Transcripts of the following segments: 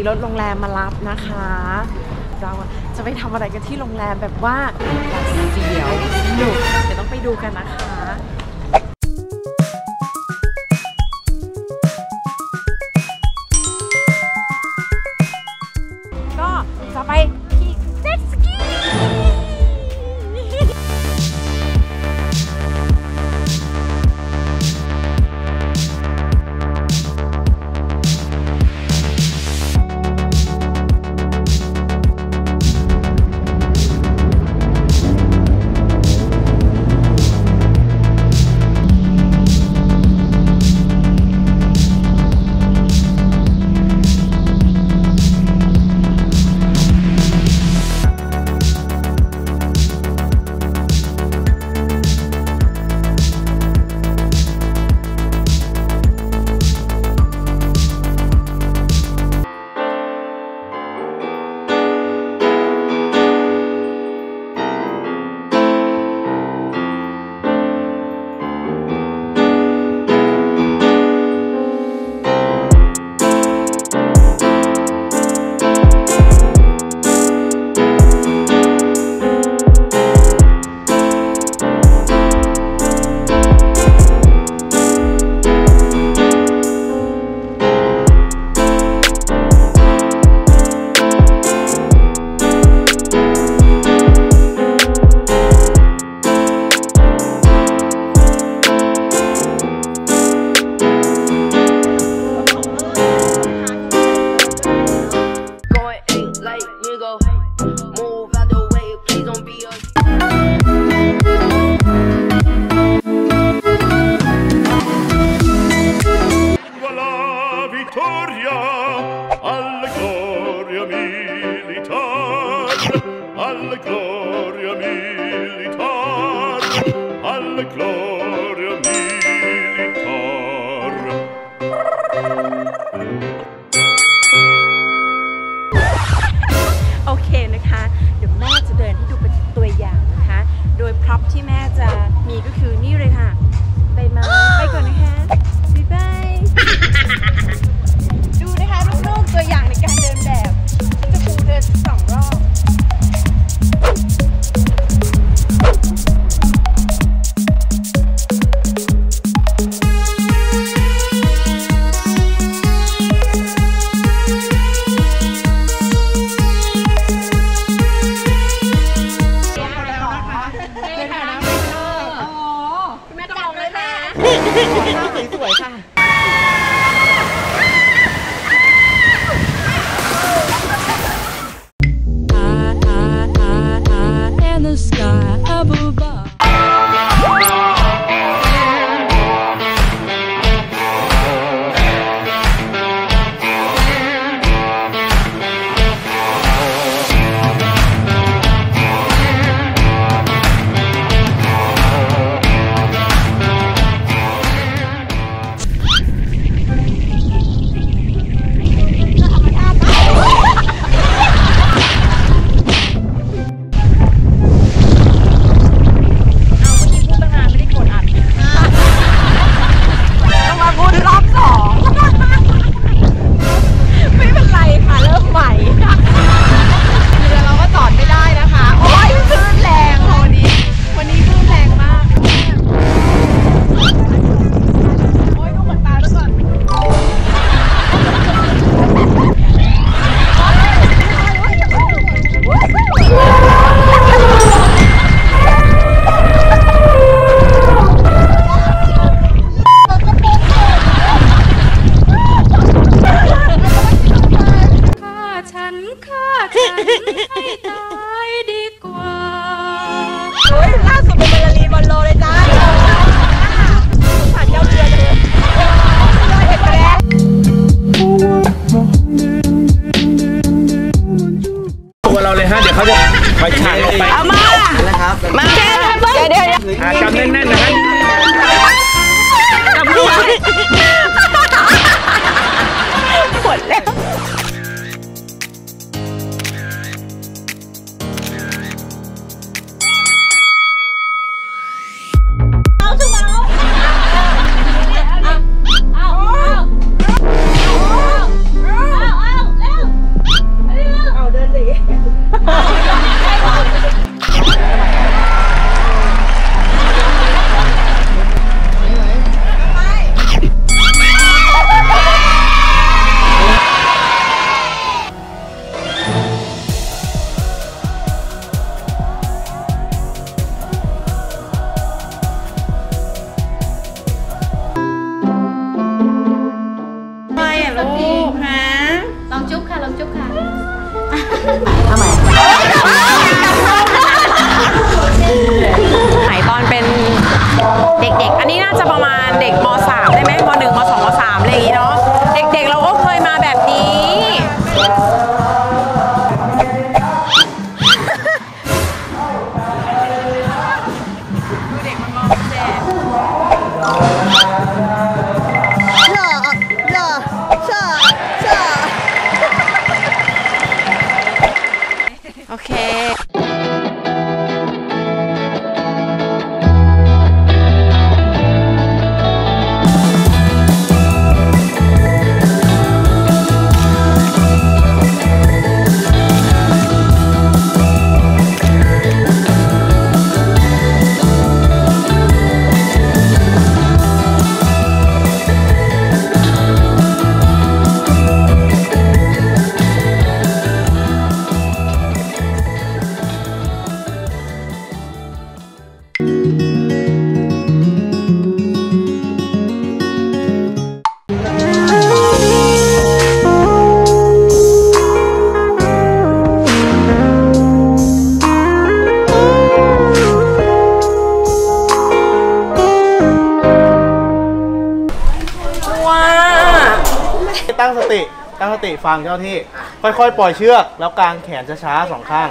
มีรถโรงแรมมารับนะคะเราจะไปทำอะไรกันที่โรงแรมแบบว่าเสียวสนุกเดี๋ยวต้องไปดูกันนะคะก็จะไปโอเคนะคะเดี๋ยวแม่จะเดินให้ดูเป็นตัวอย่างนะคะโดยพร็อพที่แม่จะมีก็คือนี่เลยค่ะใบไม้ไปก่อนนะคะบ๊ายบายดูนะคะลูกๆตัวอย่างในการเดินแบบจะปูเดิน2รอบ ฟังเจ้าที่ค่อยๆปล่อยเชือกแล้วกางแขนช้าๆสองข้าง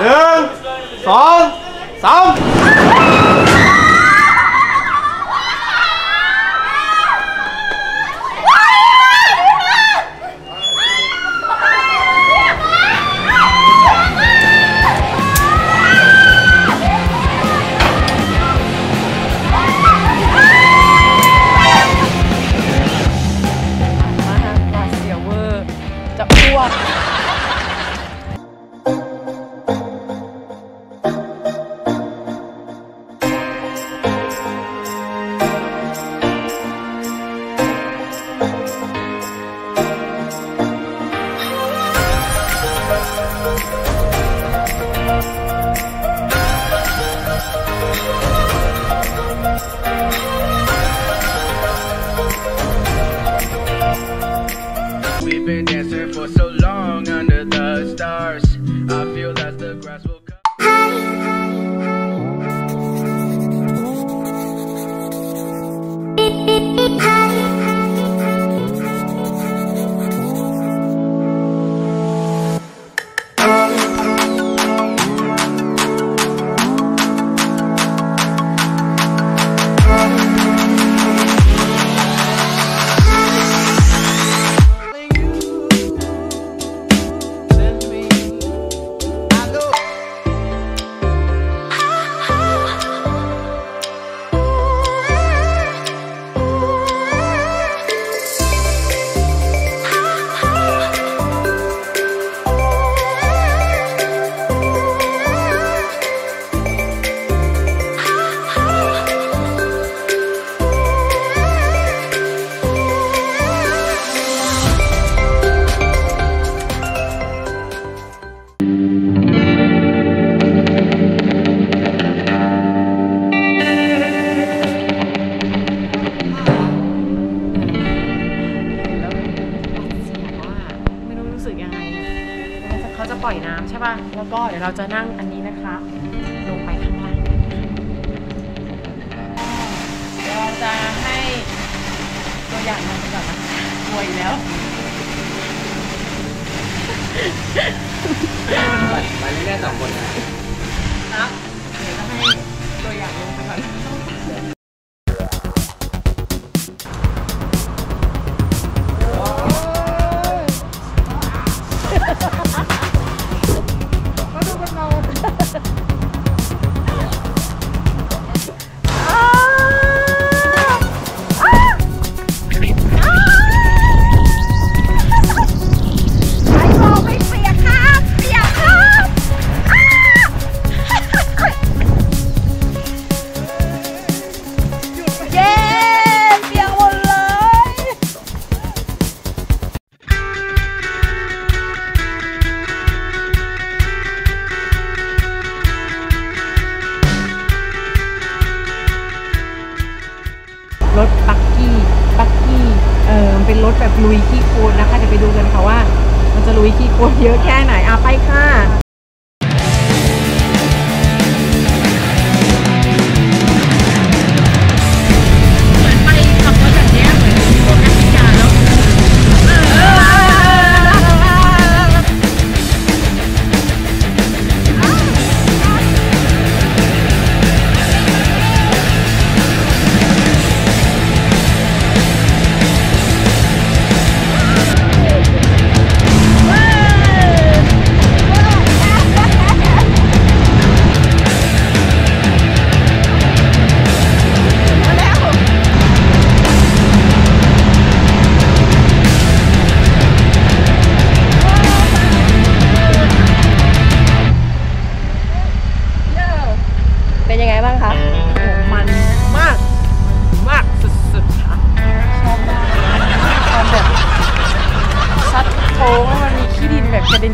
หนึ่งสองสามเราจะนั่งอันนี้นะคะลงไปข้างล่างเราจะให้ตัวอย่างมาก่อนนะรวยแล้วไปเรื่อยๆสองคนนะครับเดี๋ยวจะให้ตัวอย่างลงไปก่อน รถแบบลุยขี้โคลนนะคะเดี๋ยวไปดูกันค่ะว่ามันจะลุยขี้โคลนเยอะแค่ไหนอ่ะไปค่ะ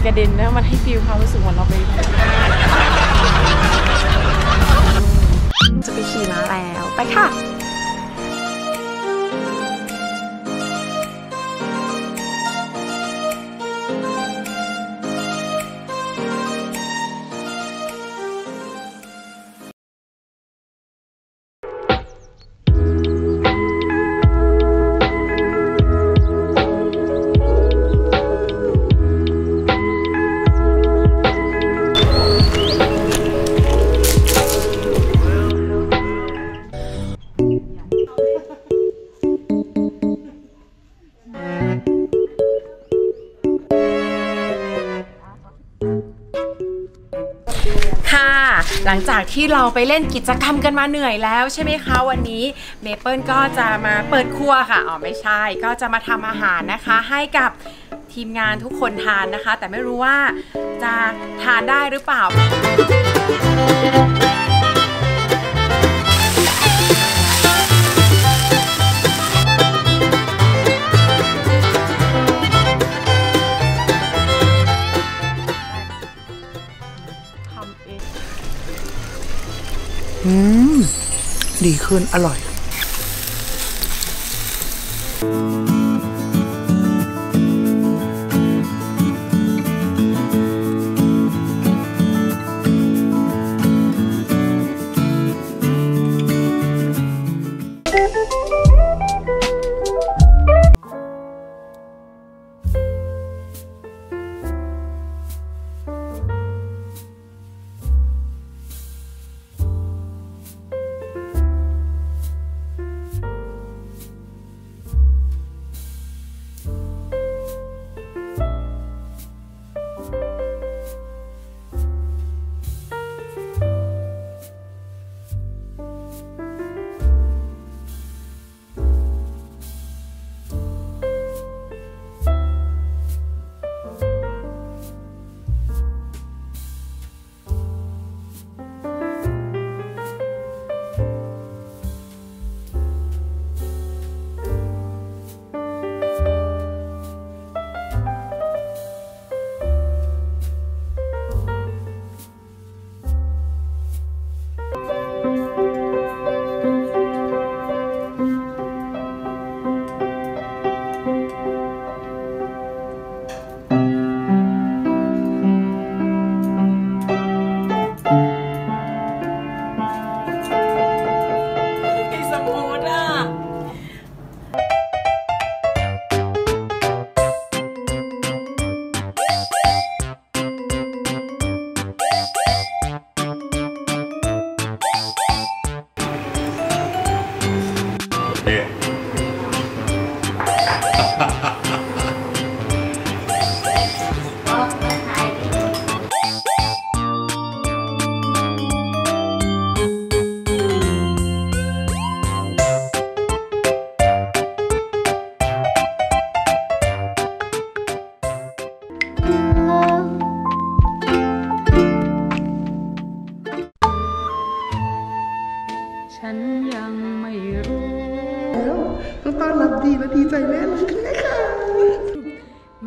กระเด็นนะมันให้ฟิลความรู้สึกเหมือนเราไปจะไปขี่ม้าแล้วไปค่ะหลังจากที่เราไปเล่นกิจกรรมกันมาเหนื่อยแล้วใช่ไหมคะวันนี้เมเปิ้ลก็จะมาเปิดครัวค่ะอ๋อไม่ใช่ก็จะมาทำอาหารนะคะให้กับทีมงานทุกคนทานนะคะแต่ไม่รู้ว่าจะทานได้หรือเปล่าดีขึ้นอร่อย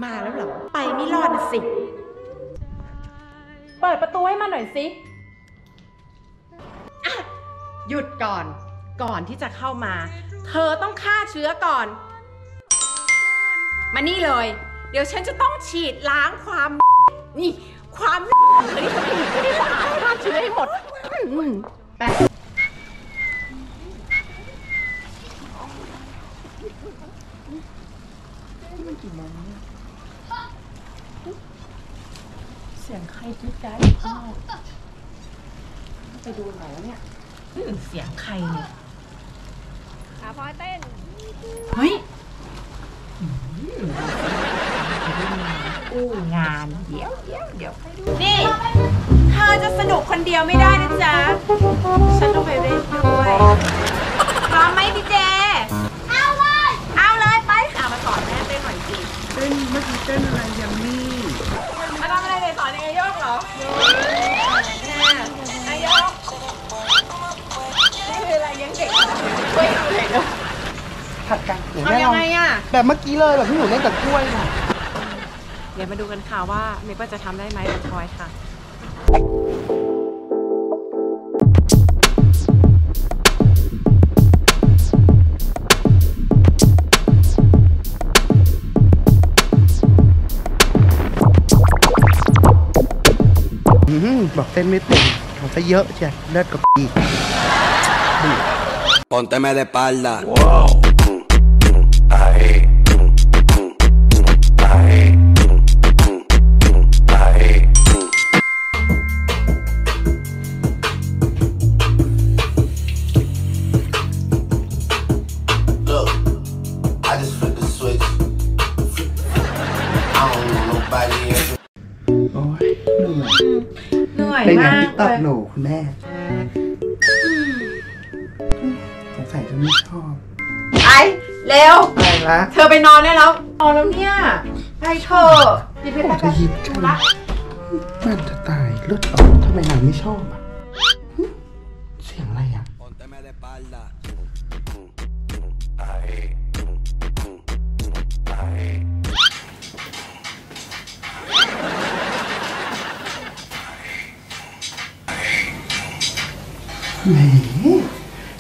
มาแล้วเหรอไปไม่รอดสิเปิดประตูให้มันหน่อยสิหยุดก่อนที่จะเข้ามาเธอต้องฆ่าเชื้อก่อน มานี่เลยเดี๋ยวฉันจะต้องฉีดล้างความนี่ความไม่ได้สะอาดฆ่าเชื้อให้หมดไปมันกี่โมงเนี่ยเสียงใครกรี๊ดกราดมากไปดูหน่อยแล้วเนี่ยเสียงใครเนี่ยขาพลอยเต้นเฮ้ยอู้งานเดี๋ยวนี่เธอจะสนุกคนเดียวไม่ได้นะจ๊ะฉันต้องไปเล่นด้วยพร้อมไหมพี่เจเอาเลยไปเอามาสอนแม่เต้นหน่อยสิเต้นเมื่อกี้เต้นอะไรอย่างนี้มาทำอะไรเลยสอนยังไงยกเหรอโยกนี่คืออะไรยังเด็กกล้วยอยู่เลยเนาะผัดกันหนูได้ลองแบบเมื่อกี้เลยแบบที่หนูเล่นกับกล้วยค่ะเดี๋ยวมาดูกันค่ะว่าเมย์ก็จะทำได้ไหมกับพลอยค่ะบอกเต้นไม่ติดเขาจะเยอะใช่เลิศกับอีก Pónteme de espaldaไปไหนติ๊กต็อกหนูคุณแม่สงสัยจะไม่ชอบไปเร็วไปละเธอไปนอนได้แล้วนอนแล้วเนี่ยไปเถอะจะไปตักหิบกันมันจะตายรถออกทำไมนางไม่ชอบอ่ะเสียงอะไรอ่ะแหม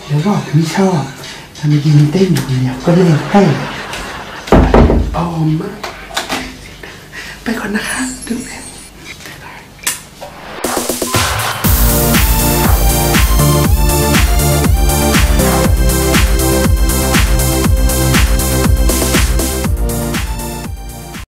เดี๋ยวรอบไม่ชอบทำไมยืนเต้นอยู่เนี่ยก็เลิกให้ออมมากไปก่อนนะคะทุกคน